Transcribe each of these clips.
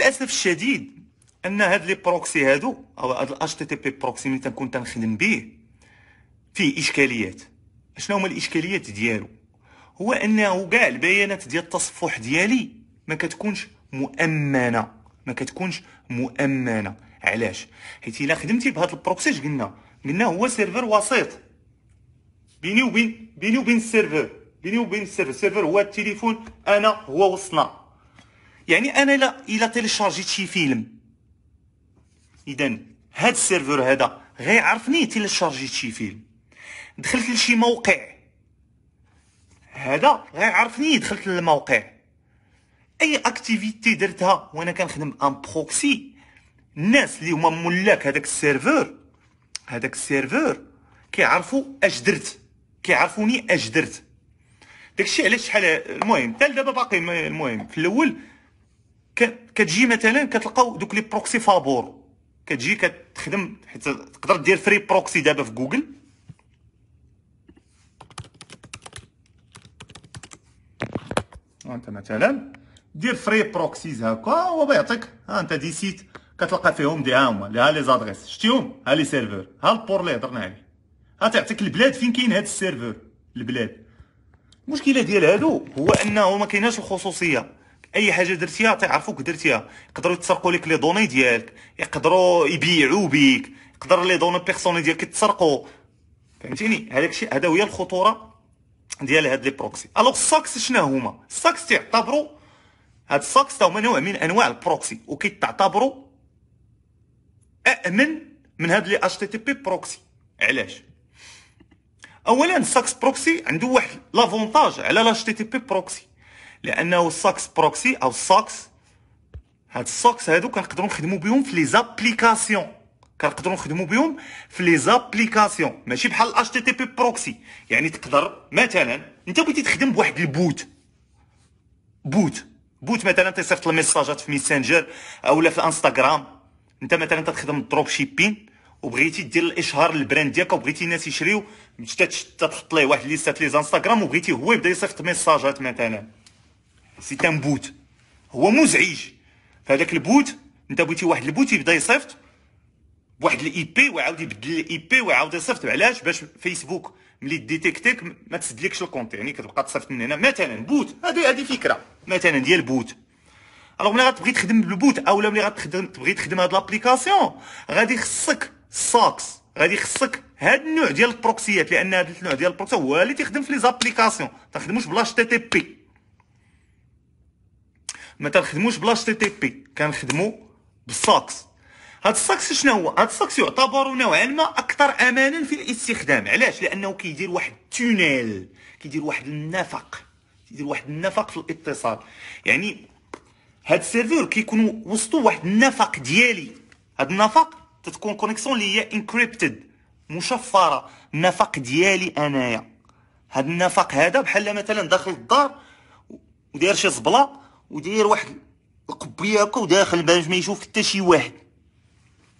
للاسف الشديد ان هاد لي بروكسي هادو او هاد الاش تي تي بي بروكسي اللي تنكون تنخدم به فيه اشكاليات. شنو هما الاشكاليات ديالو؟ هو انه كاع البيانات ديال التصفح ديالي ما كتكونش مؤمنه. علاش؟ حيت الا خدمتي بهاد البروكسي قلنا هو سيرفر وسيط بيني وبين السيرفر. السيرفر هو التليفون، انا هو وصلنا. يعني انا الا تيليشارجيت شي فيلم، اذا هاد السيرفر هذا غيعرفني تيليشارجيت شي فيلم. دخلت لشي موقع، هذا غيعرفني دخلت للموقع. اي اكتيفيتي درتها وانا كنخدم ان بروكسي، الناس اللي هما ملاك هذاك السيرفر كيعرفوا اش درت، كيعرفوني اش درت. داكشي علاش شحال المهم حتى دابا باقي المهم في الاول كتجي مثلا كتلقاو دوك لي بروكسي فابور، كتجي كتخدم حيت تقدر دير فري بروكسي دابا في جوجل، انت مثلا دير فري بروكسيز هكا وبيعطيك انت دي سيت كتلقى فيهم دي هما لي زادريس شتيهم، ها لي سيرفر، ها البور اللي هضرنا عليه، ها تعطيك البلاد فين كاين هاد السيرفر البلاد. المشكله ديال هادو هو انه ما كايناش الخصوصيه، اي حاجه درتيها تيعرفوك درتيها، يقدروا يتسرقوا لك لي دوني ديالك، يقدروا يبيعوا بيك، يقدر لي دوني بيرسونيل ديالك يتسرقوا. فهمتيني؟ هذاك الشيء هذا هي الخطوره ديال هاد لي بروكسي. الوغ الساكس شنو هما؟ الساكس تعتبروا هاد الساكس تا هما نوع من انواع البروكسي، وكيتعتبروا امن من هاد لي اش تي تي بي بروكسي. علاش؟ اولا الساكس بروكسي عنده واحد لافونتاج على لا اش تي تي بي بروكسي، لانه الساكس بروكسي او الساكس، هاد الساكس هادو كنقدروا نخدموا بهم في لي زابليكاسيون، ماشي بحال الاش تي تي بي بروكسي. يعني تقدر مثلا انت بغيتي تخدم بواحد البوت، بوت مثلا تيصيفط الميساجات في ميسنجر اولا في انستغرام. انت مثلا تخدم الدروب شيبين وبغيتي دير الاشهار للبراند ديالك وبغيتي الناس يشريو، تحط ليه واحد ليستات لي انستغرام وبغيتي هو يبدا يصيفط ميساجات مثلا، سي تان بوت هو مزعج. فهداك البوت انت بغيتي واحد البوت يبدا يصيفط بواحد الاي بي وعاود يبدل الاي بي وعاود يصيفط. علاش؟ باش فيسبوك ملي ديتيكتيك ما تسدلكش الكونت، يعني كتبقى تصيفط من هنا مثلا بوت. هذه فكره مثلا ديال بوت. الوغ ملي غتبغي تخدم بالبوت اولا ملي تبغي تخدم هاد لابليكاسيون، غادي خصك الساكس، غادي خصك هاد النوع ديال البروكسيات، لان هاد النوع ديال البروكسي هو اللي تيخدم في لي زابليكاسيون. ما تنخدموش بلاش تي تي بي، كنخدموا بالساكس. هاد الساكس شنو هو؟ هاد الساكس يعتبر نوعا ما اكثر امانا في الاستخدام. علاش؟ لانه كيدير واحد التونيل، كيدير واحد النفق في الاتصال. يعني هاد السيرفور كيكونوا وسطو واحد النفق ديالي، هاد النفق تتكون كونيكسيون اللي هي انكريبتد مشفره، النفق ديالي انايا. هاد النفق هذا بحال مثلا داخل الدار وداير شي زبله وداير واحد القبيه هكا وداخل باش ما يشوف حتى شي واحد.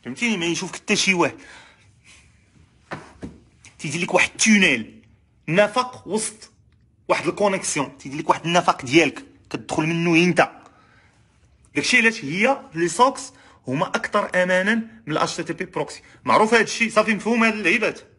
فهمتيني؟ ما يشوفك حتى شي واحد، تيدير لك واحد التونيل، نفق وسط واحد الكونيكسيون، تيدير لك واحد النفق ديالك كتدخل منه انت. داكشي علاش هي لي سوكس هما اكثر امانا من الاش تي تي بي بروكسي. معروف هادشي، صافي مفهوم هاد اللعيبات.